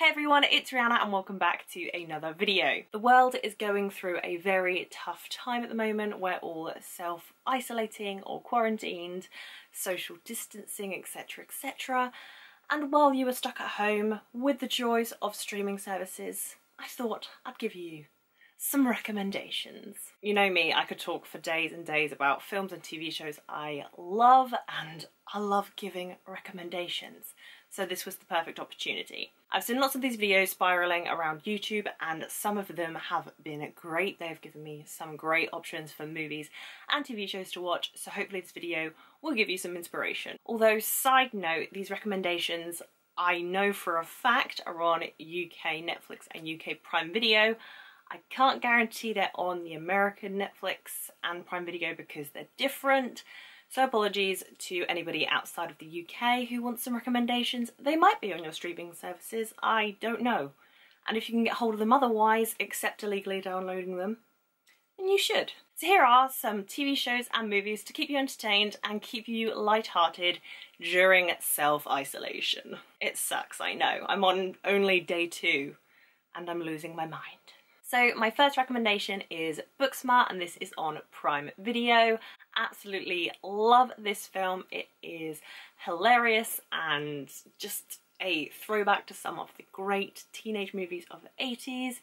Hey everyone, it's Rihanna and welcome back to another video. The world is going through a very tough time at the moment. We're all self-isolating or quarantined, social distancing, etc, etc. And while you were stuck at home with the joys of streaming services, I thought I'd give you some recommendations. You know me, I could talk for days and days about films and TV shows I love, and I love giving recommendations. So this was the perfect opportunity. I've seen lots of these videos spiralling around YouTube and some of them have been great. They've given me some great options for movies and TV shows to watch, so hopefully this video will give you some inspiration. Although, side note, these recommendations I know for a fact are on UK Netflix and UK Prime Video. I can't guarantee they're on the American Netflix and Prime Video because they're different. So apologies to anybody outside of the UK who wants some recommendations. They might be on your streaming services, I don't know. And if you can get hold of them otherwise, except illegally downloading them, then you should. So here are some TV shows and movies to keep you entertained and keep you lighthearted during self-isolation. It sucks, I know. I'm on only day 2 and I'm losing my mind. So my first recommendation is Booksmart, and this is on Prime Video. Absolutely love this film. It is hilarious and just a throwback to some of the great teenage movies of the 80s.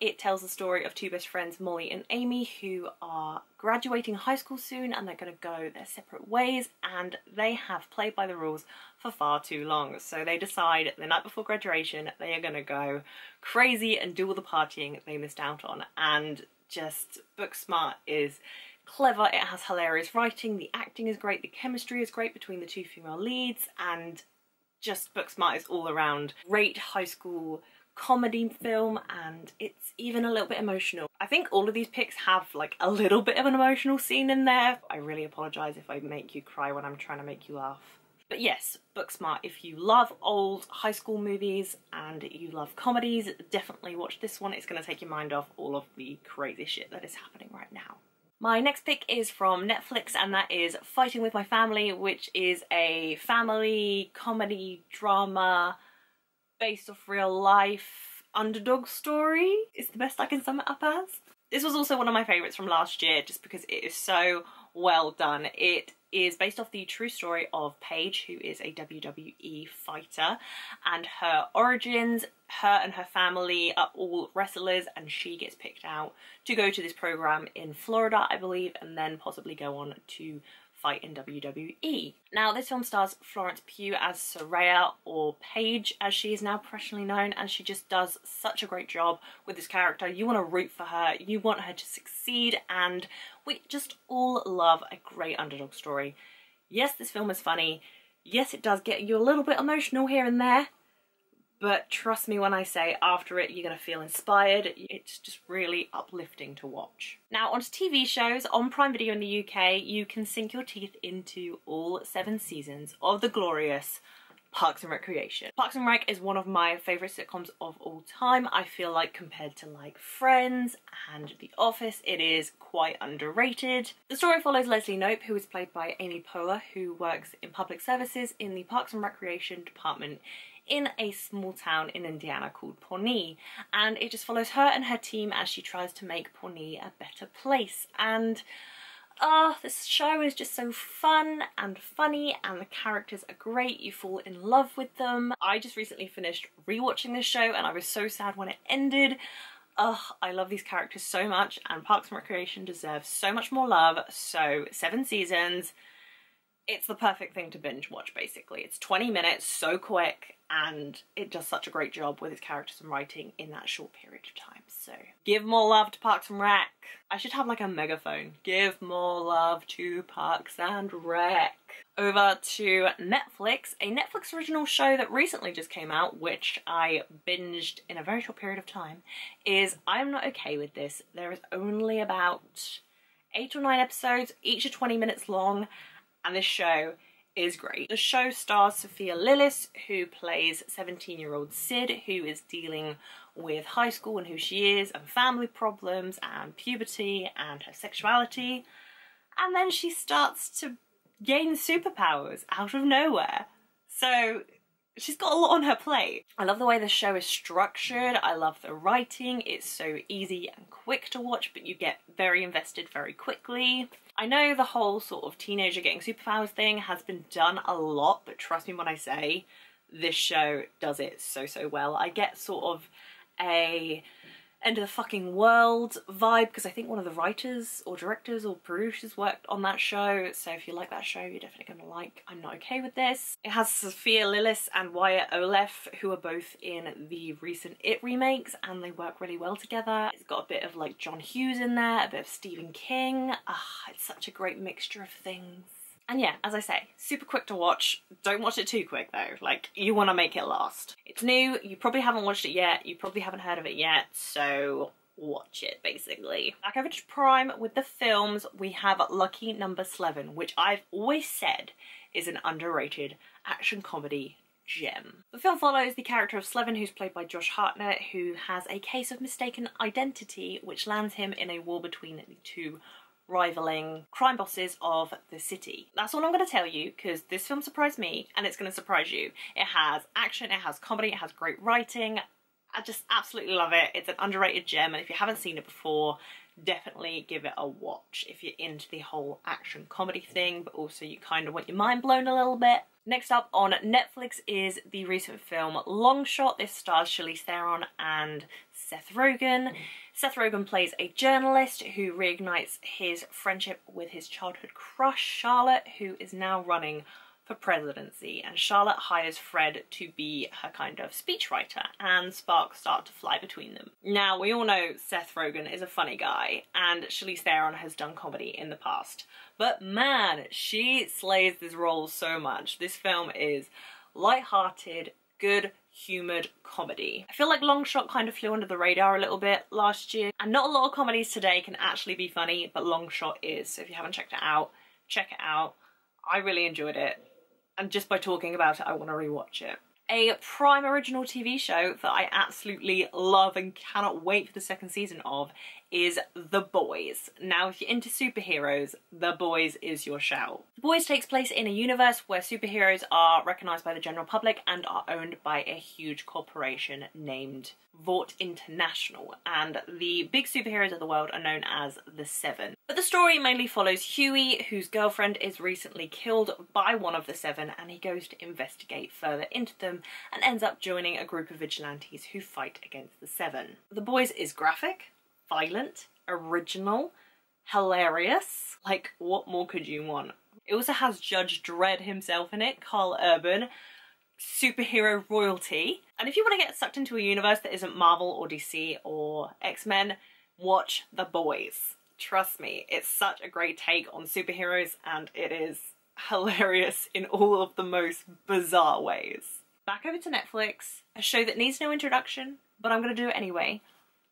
It tells the story of two best friends, Molly and Amy, who are graduating high school soon and they're going to go their separate ways, and they have played by the rules for far too long. So they decide the night before graduation they are going to go crazy and do all the partying they missed out on. And just Booksmart is clever, it has hilarious writing, the acting is great, the chemistry is great between the two female leads, and just Booksmart is all around great high school comedy film, and it's even a little bit emotional. I think all of these picks have like a little bit of an emotional scene in there. I really apologise if I make you cry when I'm trying to make you laugh. But yes, Booksmart, if you love old high school movies and you love comedies, definitely watch this one. It's going to take your mind off all of the crazy shit that is happening right now. My next pick is from Netflix, and that is Fighting with My Family, which is a family comedy drama based off real life underdog story. It's the best I can sum it up as. This was also one of my favourites from last year just because it is so well done. It is based off the true story of Paige, who is a WWE fighter, and her origins. Her and her family are all wrestlers, and she gets picked out to go to this program in Florida, I believe, and then possibly go on to fight in WWE. Now, this film stars Florence Pugh as Soraya, or Paige as she is now professionally known, and she just does such a great job with this character. You want to root for her, you want her to succeed, and we just all love a great underdog story. Yes, this film is funny. Yes, it does get you a little bit emotional here and there, but trust me when I say, after it you're going to feel inspired. It's just really uplifting to watch. Now onto TV shows. On Prime Video in the UK, you can sink your teeth into all 7 seasons of the glorious Parks and Recreation. Parks and Rec is one of my favourite sitcoms of all time. I feel like compared to like Friends and The Office, it is quite underrated. The story follows Leslie Knope, who is played by Amy Poehler, who works in public services in the Parks and Recreation department in a small town in Indiana called Pawnee, and it just follows her and her team as she tries to make Pawnee a better place. And oh, this show is just so fun and funny, and the characters are great, you fall in love with them. I just recently finished rewatching this show and I was so sad when it ended. Oh, I love these characters so much, and Parks and Recreation deserves so much more love. So 7 seasons, it's the perfect thing to binge watch basically. It's 20 minutes, so quick, and it does such a great job with its characters and writing in that short period of time. So give more love to Parks and Rec. I should have like a megaphone. Give more love to Parks and Rec. Over to Netflix, a Netflix original show that recently just came out, which I binged in a very short period of time, is I Am Not Okay with This. There is only about 8 or 9 episodes, each are 20 minutes long, and this show is great. The show stars Sophia Lillis, who plays 17-year-old Sid, who is dealing with high school and who she is, and family problems, and puberty, and her sexuality. And then she starts to gain superpowers out of nowhere. So She's got a lot on her plate. I love the way the show is structured. I love the writing. It's so easy and quick to watch, but you get very invested very quickly. I know the whole sort of teenager getting superpowers thing has been done a lot, but trust me when I say this show does it so, so well. I get sort of a end of the fucking world vibe because I think one of the writers or directors or producers worked on that show, so if you like that show you're definitely going to like I'm Not Okay With This. It has Sophia Lillis and Wyatt Olef, who are both in the recent It remakes, and they work really well together. It's got a bit of like John Hughes in there, a bit of Stephen King. It's such a great mixture of things. And yeah, as I say, super quick to watch. Don't watch it too quick though, like you want to make it last. It's new, you probably haven't watched it yet, you probably haven't heard of it yet, so watch it basically. Back over to Prime with the films, we have Lucky Number Slevin, which I've always said is an underrated action comedy gem. The film follows the character of Slevin, who's played by Josh Hartnett, who has a case of mistaken identity which lands him in a war between the two rivaling crime bosses of the city. That's all I'm going to tell you because this film surprised me and it's going to surprise you. It has action, it has comedy, it has great writing. I just absolutely love it. It's an underrated gem, and if you haven't seen it before, definitely give it a watch if you're into the whole action comedy thing, but also you kind of want your mind blown a little bit. Next up on Netflix is the recent film Long Shot. This stars Charlize Theron and Seth Rogen. Seth Rogen plays a journalist who reignites his friendship with his childhood crush, Charlotte, who is now running for presidency, and Charlotte hires Fred to be her kind of speechwriter, and sparks start to fly between them. Now, we all know Seth Rogen is a funny guy, and Charlize Theron has done comedy in the past, but man, she slays this role so much. This film is light-hearted, good, humoured comedy. I feel like Long Shot kind of flew under the radar a little bit last year, and not a lot of comedies today can actually be funny, but Long Shot is, so if you haven't checked it out, check it out. I really enjoyed it. And just by talking about it, I want to rewatch it. A Prime original TV show that I absolutely love and cannot wait for the second season of is The Boys. Now, if you're into superheroes, The Boys is your shout. The Boys takes place in a universe where superheroes are recognised by the general public and are owned by a huge corporation named Vought International, and the big superheroes of the world are known as the Seven. But the story mainly follows Huey, whose girlfriend is recently killed by one of the Seven, and he goes to investigate further into them and ends up joining a group of vigilantes who fight against the Seven. The Boys is graphic, violent, original, hilarious. Like, what more could you want? It also has Judge Dredd himself in it, Carl Urban, superhero royalty. And if you want to get sucked into a universe that isn't Marvel or DC or X-Men, watch The Boys. Trust me, it's such a great take on superheroes, and it is hilarious in all of the most bizarre ways. Back over to Netflix, a show that needs no introduction, but I'm going to do it anyway.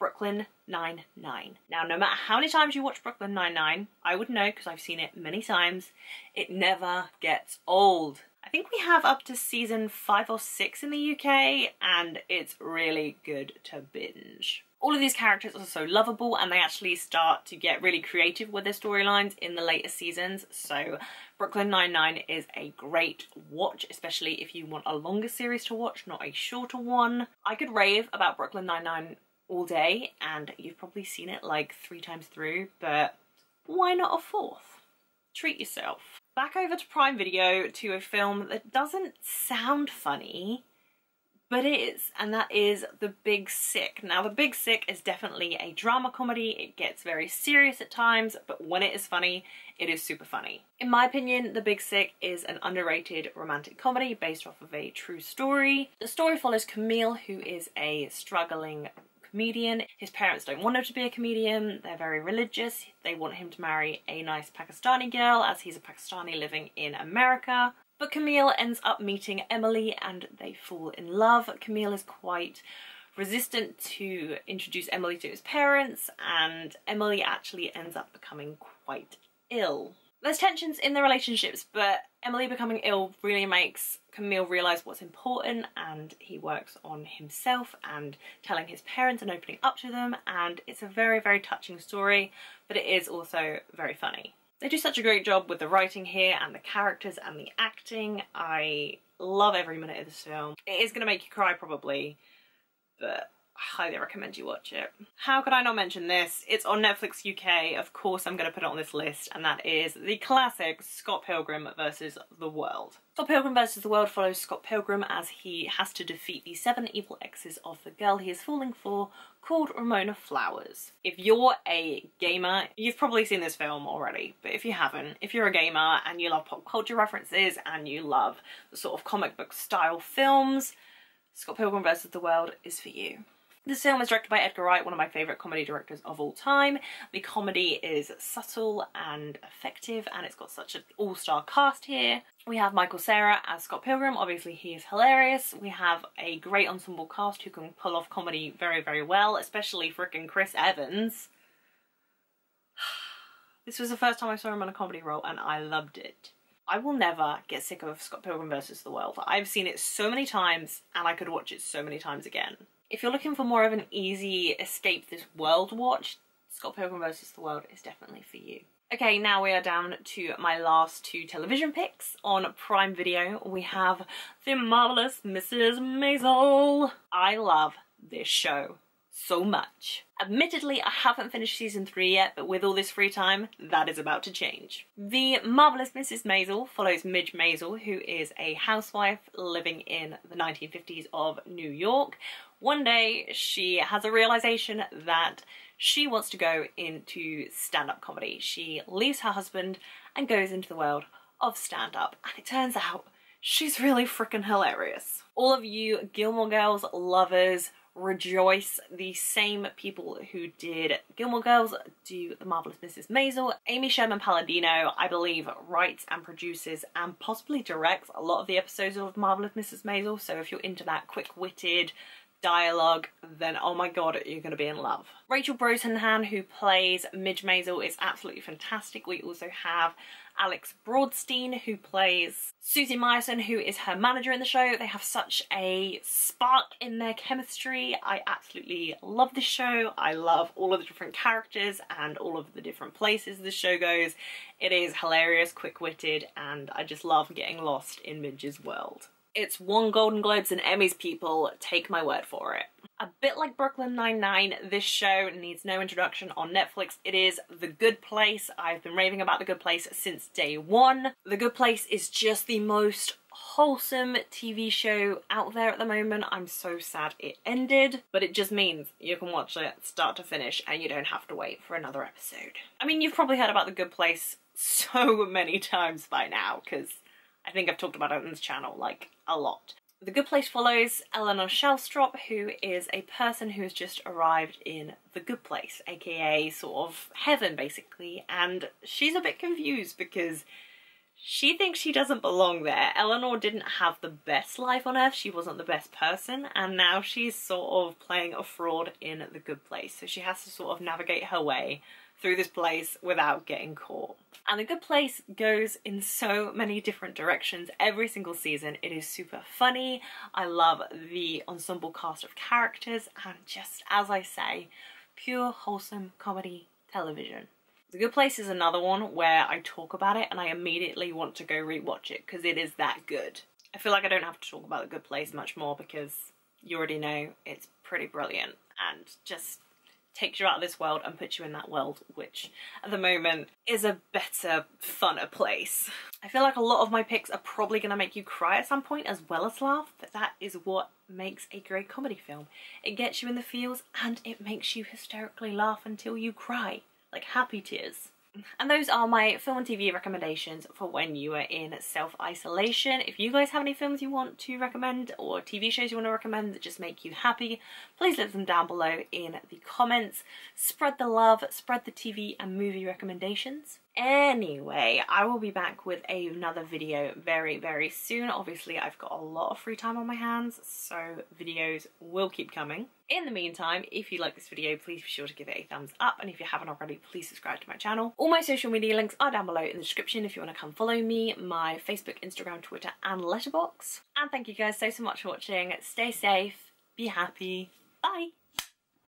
Brooklyn Nine-Nine. Now, no matter how many times you watch Brooklyn Nine-Nine, I would know because I've seen it many times, it never gets old. I think we have up to season 5 or 6 in the UK, and it's really good to binge. All of these characters are so lovable, and they actually start to get really creative with their storylines in the later seasons, so Brooklyn Nine-Nine is a great watch, especially if you want a longer series to watch, not a shorter one. I could rave about Brooklyn Nine-Nine all day, and you've probably seen it like 3 times through, but why not a 4th? Treat yourself. Back over to Prime Video to a film that doesn't sound funny, but is, and that is The Big Sick. Now, The Big Sick is definitely a drama comedy. It gets very serious at times, but when it is funny, it is super funny. In my opinion, The Big Sick is an underrated romantic comedy based off of a true story. The story follows Camille, who is a struggling comedian. His parents don't want him to be a comedian, they're very religious, they want him to marry a nice Pakistani girl as he's a Pakistani living in America. But Camille ends up meeting Emily and they fall in love. Camille is quite resistant to introduce Emily to his parents, and Emily actually ends up becoming quite ill. There's tensions in the relationships, but Emily becoming ill really makes Camille realise what's important, and he works on himself and telling his parents and opening up to them, and it's a very, very touching story, but it is also very funny. They do such a great job with the writing here and the characters and the acting. I Love every minute of this film. It is going to make you cry probably, but I highly recommend you watch it. How could I not mention this? It's on Netflix UK. Of course I'm going to put it on this list, and that is the classic Scott Pilgrim vs. The World. Scott Pilgrim vs. The World follows Scott Pilgrim as he has to defeat the 7 evil exes of the girl he is falling for, called Ramona Flowers. If you're a gamer, you've probably seen this film already, but if you haven't, if you're a gamer and you love pop culture references and you love the sort of comic book style films, Scott Pilgrim vs. The World is for you. This film is directed by Edgar Wright, one of my favourite comedy directors of all time. The comedy is subtle and effective, and it's got such an all-star cast here. We have Michael Cera as Scott Pilgrim. Obviously he is hilarious. We have a great ensemble cast who can pull off comedy very, very well, especially frickin' Chris Evans. This was the first time I saw him on a comedy role and I loved it. I will never get sick of Scott Pilgrim vs. The World. I've seen it so many times and I could watch it so many times again. If you're looking for more of an easy escape this world watch, Scott Pilgrim vs. The World is definitely for you. Okay, now we are down to my last two television picks. On Prime Video, we have The Marvelous Mrs. Maisel. I love this show so much. Admittedly, I haven't finished season 3 yet, but with all this free time, that is about to change. The Marvelous Mrs. Maisel follows Midge Maisel, who is a housewife living in the 1950s of New York. One day, she has a realization that she wants to go into stand-up comedy. She leaves her husband and goes into the world of stand-up, and it turns out she's really freaking hilarious. All of you Gilmore Girls lovers, rejoice. The same people who did Gilmore Girls do The Marvelous Mrs. Maisel. Amy Sherman-Palladino, I believe, writes and produces and possibly directs a lot of the episodes of Marvelous Mrs. Maisel, so if you're into that quick-witted dialogue, then oh my god, you're gonna be in love. Rachel Brosnahan, who plays Midge Maisel, is absolutely fantastic. We also have Alex Broadstein, who plays Susie Myerson, who is her manager in the show. They have such a spark in their chemistry. I absolutely love this show. I love all of the different characters and all of the different places the show goes. It is hilarious, quick-witted, and I just love getting lost in Midge's world. It's won Golden Globes and Emmys, people. Take my word for it. A bit like Brooklyn Nine-Nine, this show needs no introduction on Netflix. It is The Good Place. I've been raving about The Good Place since day one. The Good Place is just the most wholesome TV show out there at the moment. I'm so sad it ended, but it just means you can watch it start to finish and you don't have to wait for another episode. I mean, you've probably heard about The Good Place so many times by now, because I think I've talked about it on this channel like a lot. The Good Place follows Eleanor Shellstrop, who is a person who has just arrived in the Good Place, aka sort of heaven basically, and she's a bit confused because she thinks she doesn't belong there. Eleanor didn't have the best life on earth, she wasn't the best person, and now she's sort of playing a fraud in the Good Place, so she has to sort of navigate her way through this place without getting caught. And The Good Place goes in so many different directions every single season. It is super funny. I love the ensemble cast of characters and, just as I say, pure wholesome comedy television. The Good Place is another one where I talk about it and I immediately want to go rewatch it because it is that good. I feel like I don't have to talk about The Good Place much more because you already know it's pretty brilliant and just takes you out of this world and puts you in that world, which at the moment is a better, funner place. I feel like a lot of my picks are probably going to make you cry at some point as well as laugh, but that is what makes a great comedy film. It gets you in the feels and it makes you hysterically laugh until you cry, like happy tears. And those are my film and TV recommendations for when you are in self-isolation. If you guys have any films you want to recommend or TV shows you want to recommend that just make you happy, please leave them down below in the comments. Spread the love, spread the TV and movie recommendations. Anyway, I will be back with another video very, very soon. Obviously, I've got a lot of free time on my hands, so videos will keep coming. In the meantime, if you like this video, please be sure to give it a thumbs up, and if you haven't already, please subscribe to my channel. All my social media links are down below in the description if you want to come follow me, my Facebook, Instagram, Twitter and Letterboxd. And thank you guys so much for watching. Stay safe, be happy, bye!